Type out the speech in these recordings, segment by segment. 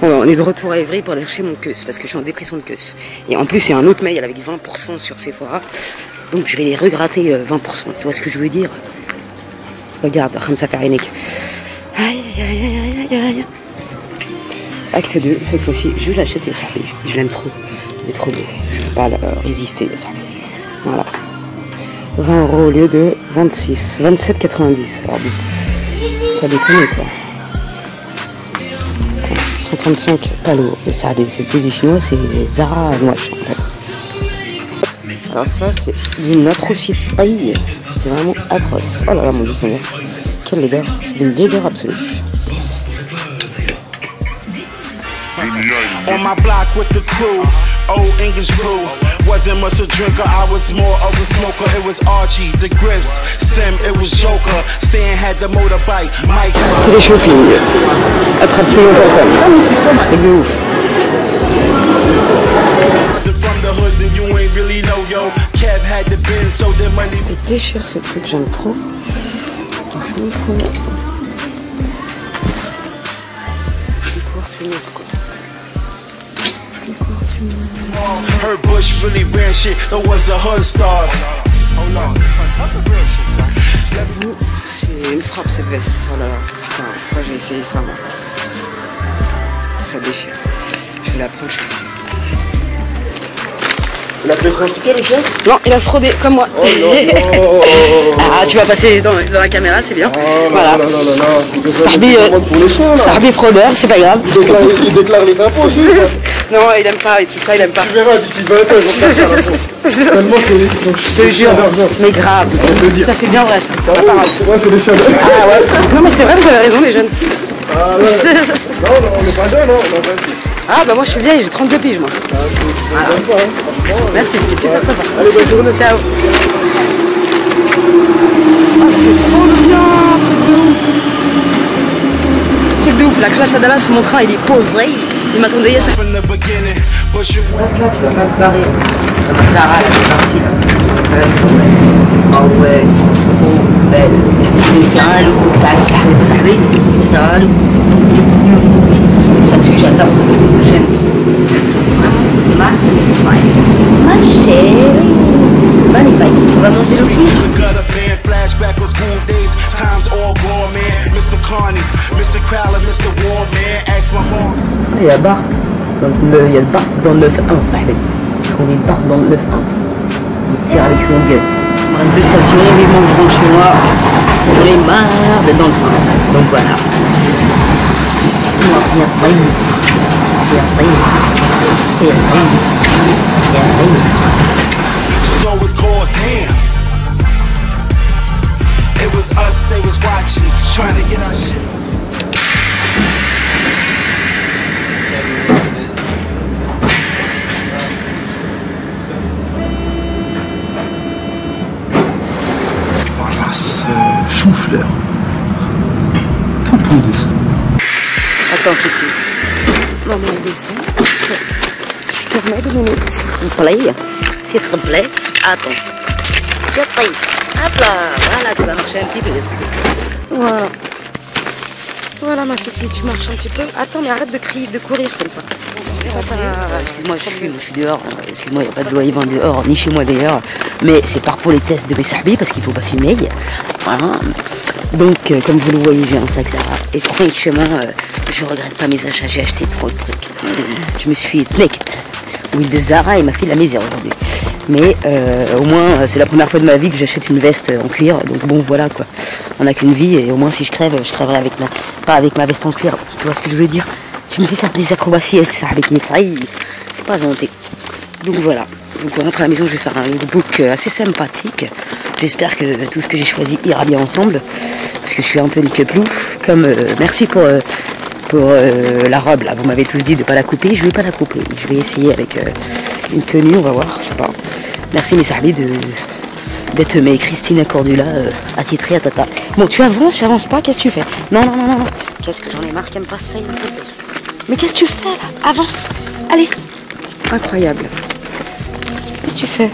On est de retour à Evry pour aller chercher mon keus parce que je suis en dépression de keus. Et en plus, il y a un autre mail avec 20% sur Sephora. Donc je vais les regratter 20%. Tu vois ce que je veux dire? Regarde, comme ça fait rien. Aïe, aïe, aïe, aïe, aïe. Acte 2, cette fois-ci, je vais l'acheter, ça. Je l'aime trop. Il est trop beau. Je ne peux pas résister, ça. Voilà. 20 € au lieu de 26. 27,90. Alors bon. Ça déconne, quoi. 55 palos. Et ça, c'est plus des chinois, c'est les Zara noaches, en fait. Alors ça, c'est d'une atrocité. C'est vraiment atroce. Oh là là, mon Dieu Seigneur. Quelle laideur. C'est une laideur absolue. On my block with the crew, old English brew. Wasn't much a drinker, I was more of a smoker. It was Archie, the Griffs, Sim, it was Joker. Stan had the motorbike, Mike. Télé shopping, attrape-toi au portable. Ah mais c'est quoi, ma télé ouf. Il déchire ce truc, j'aime trop. J'aime trop. Plus court tu meurs quoi. Plus court tu meurs. Her bush really ran shit, that was the hood stars. Oh no, c'est une frappe cette veste, oh là là. Putain, pourquoi j'ai essayé ça moi? Ça déchire. Je vais la prendre, je suis obligé. Il a payé son ticket, le chien? Non, il a fraudé, comme moi. Oh non, non. Ah, tu vas passer dans la caméra, c'est bien. Oh, voilà. Non, non, non, non. Sarbi fraudeur, c'est pas grave. Il déclare les impôts aussi, ça. Non, il aime pas, et tout ça, il aime pas. Tu verras d'ici 20 ans. Tellement je te jure, mais grave. Ça, c'est bien vrai, ça. C'est pas grave. Ouais, c'est les chiens. Ah ouais. Non, mais c'est vrai, vous avez raison, les jeunes. Ah ouais. Non, on n'est pas jeunes, on est 26. Ah bah moi je suis vieille, j'ai 32 piges moi. Ah, voilà. Pas, hein. Merci, c'est super sympa. Allez, bonne journée. Ciao. Oh, c'est trop bien, truc de ouf. La classe à Dallas, mon train il est posé, il m'attendait hier. Reste là, tu vas pas te barrer. Zara, là, c'est parti. Oh ouais, elles sont trop belles. C'est un loup, pas ça, c'est un loup. Ça tue, j'adore. J'aime trop. Elles sont vraiment magnifiques. Ma chérie. Magnifique. On va manger le coup. Il y a Bart. Il y a le Bart dans le 9-1, ça fait. On est Bart dans le 9-1. Il tire avec son gueule. On reste deux stations, vivement que je rentre chez moi. Parce que j'en ai marre d'être dans le train. Donc voilà. Chou-fleur. Poupon de sang. Attends, Kiki. Maman, descend. Je te remets 2 minutes. S'il te plaît. S'il te plaît. Attends. Je te prie. Hop là. Voilà, tu vas marcher un petit peu. Voilà. Voilà, ma petite fille, tu marches un petit peu. Attends, mais arrête de crier, de courir comme ça. Excuse-moi, je suis dehors. Excuse-moi, il n'y a pas de loyer 20 dehors, ni chez moi d'ailleurs. Mais c'est par politesse de mes sahbis parce qu'il ne faut pas filmer. Voilà. Donc, comme vous le voyez, j'ai un sac Zara. Et franchement, je ne regrette pas mes achats. J'ai acheté trop de trucs. Je me suis éclecte. Huile de Zara et ma fille la misère aujourd'hui. Mais au moins, c'est la première fois de ma vie que j'achète une veste en cuir. Donc bon, voilà quoi. On n'a qu'une vie et au moins si je crève, je crèverai avec pas avec ma veste en cuir. Tu vois ce que je veux dire? Tu me fais faire des acrobaties, c'est ça, avec les tailles. C'est pas gentil. Donc voilà. Donc on rentre à la maison, je vais faire un lookbook assez sympathique. J'espère que tout ce que j'ai choisi ira bien ensemble. Parce que je suis un peu une queplou. Comme merci pour la robe là. Vous m'avez tous dit de pas la couper. Je vais pas la couper. Je vais essayer avec une tenue, on va voir. Je sais pas. Merci mes sahbis d'être mes Christina Cordula attitrée à Tata. Bon, tu avances pas, qu'est-ce que tu fais? Non, non, non, non, non. Qu'est-ce que j'en ai marre qu'elle me fasse ça, s'il te plaît. Mais qu'est-ce que tu fais là? Avance. Allez. Incroyable. Qu'est-ce que tu fais?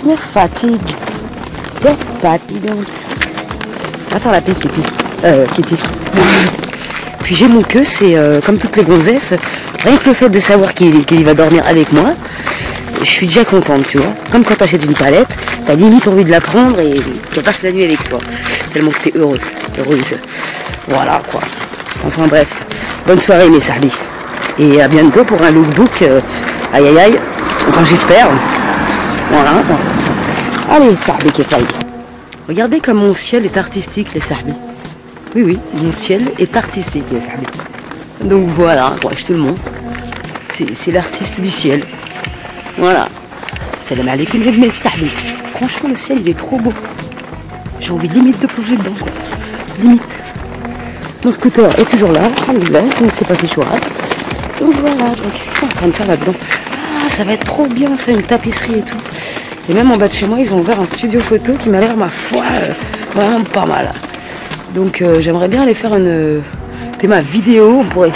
Tu me fatigues. Tu es fatigante. Va faire la piste, Kitty. Puis j'ai mon queue, c'est comme toutes les gonzesses, rien que le fait de savoir qu'il va dormir avec moi, je suis déjà contente, tu vois. Comme quand t'achètes une palette, t'as limite envie de la prendre et qu'elle passe la nuit avec toi. Tellement que t'es heureux, heureuse. Voilà quoi. Enfin bref, bonne soirée mes salis. Et à bientôt pour un lookbook, aïe aïe aïe, enfin j'espère. Voilà. Allez, sahbi kefali. Regardez comme mon ciel est artistique les sahbi. Oui, oui, mon ciel est artistique les sahbi. Donc voilà, ouais, je te le montre. C'est l'artiste du ciel. Voilà. Salam alaikum mes sahbi. Franchement, le ciel il est trop beau. J'ai envie limite de plonger dedans, quoi. Limite. Mon scooter est toujours là, alhamdoulilah, on ne s'est pas fait chouard. Donc voilà, qu'est-ce qu'ils sont en train de faire là-dedans? Ah, ça va être trop bien ça, une tapisserie et tout. Et même en bas de chez moi, ils ont ouvert un studio photo qui m'a l'air, ma foi, vraiment pas mal. Donc j'aimerais bien aller faire une thème à vidéo, on pourrait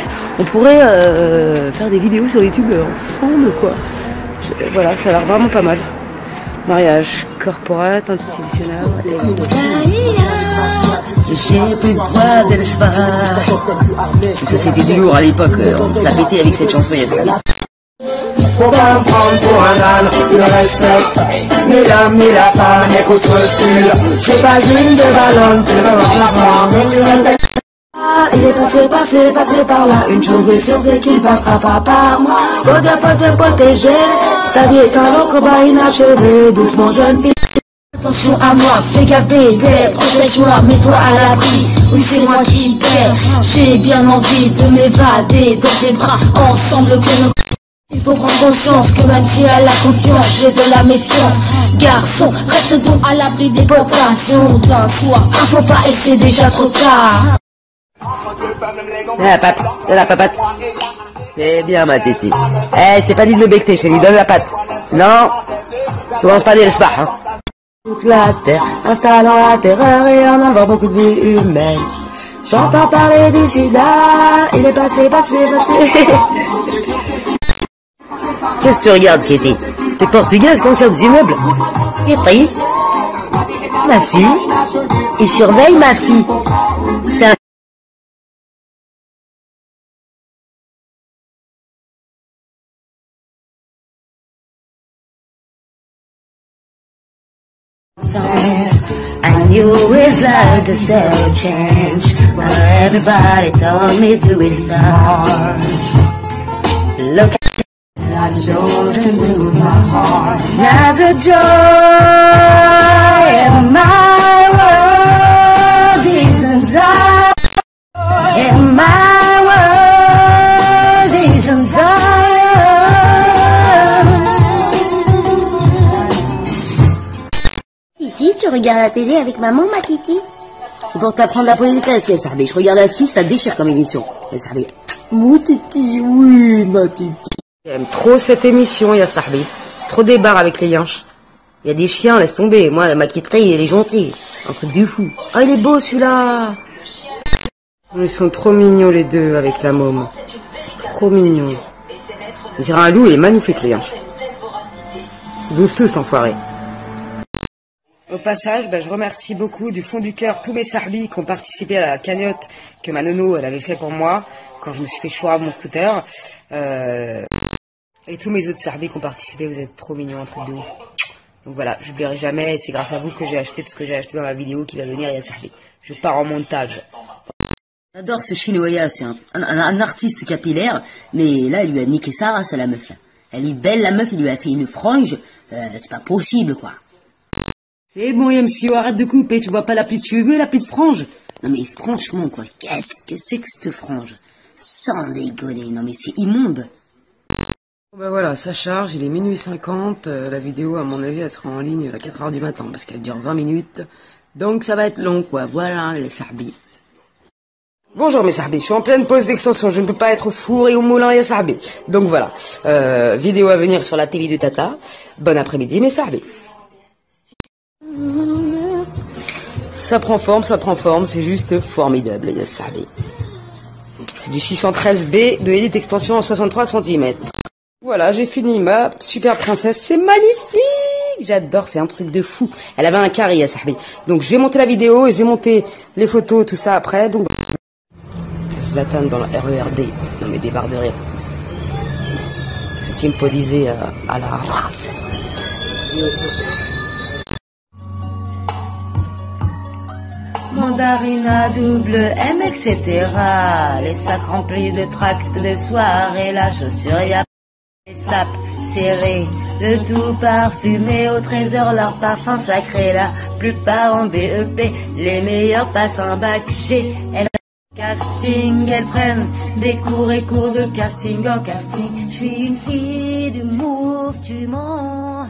faire des vidéos sur YouTube ensemble, quoi. Voilà, ça a l'air vraiment pas mal. Mariage, corporate, institutionnel. J'ai plus droit de l'espace. Ça c'était du lourd à l'époque, on se l'a pété avec cette chanson. Pour pas me prendre pour un âne, tu le respectes. Ni l'homme ni la femme, écoute ce style. J'ai pas une de ballonne, tu peux voir la prendre, tu respectes. Il est passé par là. Une chose est sûre, c'est qu'il passera pas par moi. Faut te protéger. Ta vie est un long combat inachevé. Doucement jeune fille. Attention à moi, fais gaffe bébé, protège-moi, mets-toi à l'abri. Oui, c'est moi qui perds, j'ai bien envie de m'évader dans tes bras, ensemble que nous... Il faut prendre conscience que même si elle a confiance, j'ai de la méfiance. Garçon, reste donc à l'abri des portations d'un soir. Ah, faut pas essayer déjà trop tard. La patte, la papate. C'est bien ma téti. Eh, je t'ai pas dit de me becter, je t'ai dit donne la patte. Non, commence pas dès le spa, hein. Toute la terre, installant la terreur et en avoir beaucoup de vie humaine. J'entends parler du sida, il est passé. Qu'est-ce que tu regardes, Kitty? T'es portugaise, concert du immeuble? Kitty, ma fille, il surveille ma fille. C'est un... I knew it's like a sad change when everybody told me to ignore. Look at that chosen to my heart. There's a joy in my world, these desires in my world, these desires. Tu regardes la télé avec maman, ma titi? C'est pour t'apprendre la politesse, yes, Sarbi. Je regarde la 6, ça déchire comme émission. Yes, Sarbi. Mon titi, oui, ma titi. J'aime trop cette émission, yes, Sarbi. C'est trop des barres avec les yinches. Il y a des chiens, laisse tomber. Moi, ma kitri, elle est gentille. Un truc de fou. Ah, il est beau, celui-là. Ils sont trop mignons, les deux, avec la môme. Trop mignons. On dirait un loup, il est magnifique, les yinches. Ils bouffent tous, enfoirés. Au passage, je remercie beaucoup du fond du cœur tous mes sarbis qui ont participé à la cagnotte que ma nono elle avait fait pour moi quand je me suis fait choir mon scooter. Et tous mes autres sarbis qui ont participé, vous êtes trop mignons, un truc de ouf. Donc voilà, j'oublierai jamais et c'est grâce à vous que j'ai acheté tout ce que j'ai acheté dans la vidéo qui va venir et à Sarbi. Je pars en montage. J'adore ce Shinoya, c'est un artiste capillaire, mais là il lui a niqué sa race à la meuf là. Elle est belle la meuf, il lui a fait une frange, c'est pas possible quoi. C'est bon, MCO, arrête de couper, tu vois pas la pluie de cheveux, la pluie de frange. Non mais franchement quoi, qu'est-ce que c'est que cette frange? Sans dégonner, non mais c'est immonde. Ben voilà, ça charge, il est minuit 50, la vidéo à mon avis elle sera en ligne à 4h du matin parce qu'elle dure 20 minutes, donc ça va être long quoi, voilà les sarbis. Bonjour mes sarbis, je suis en pleine pause d'extension, je ne peux pas être au four et au moulin et à sarbis. Donc voilà, vidéo à venir sur la télé de Tata, bon après-midi mes sarbis. Ça prend forme, c'est juste formidable, yes, Sarbi. C'est du 613B de Elite Extension en 63 cm. Voilà, j'ai fini ma super princesse, c'est magnifique! J'adore, c'est un truc de fou. Elle avait un carré, yes, Sarbi. Donc je vais monter la vidéo et je vais monter les photos, tout ça après. Donc... Zlatan dans la RERD. Non mais des barres de rire. Stimpolisé à la race. Mandarina, double M, etc. Les sacs remplis de tracts de soirée, la chaussure y a les sapes serrées, le tout parfumé au trésor, leur parfum sacré, la plupart en BEP, les meilleurs passent en bac G. Casting, elles prennent des cours et cours de casting en casting. Je suis une fille du move, tu mens.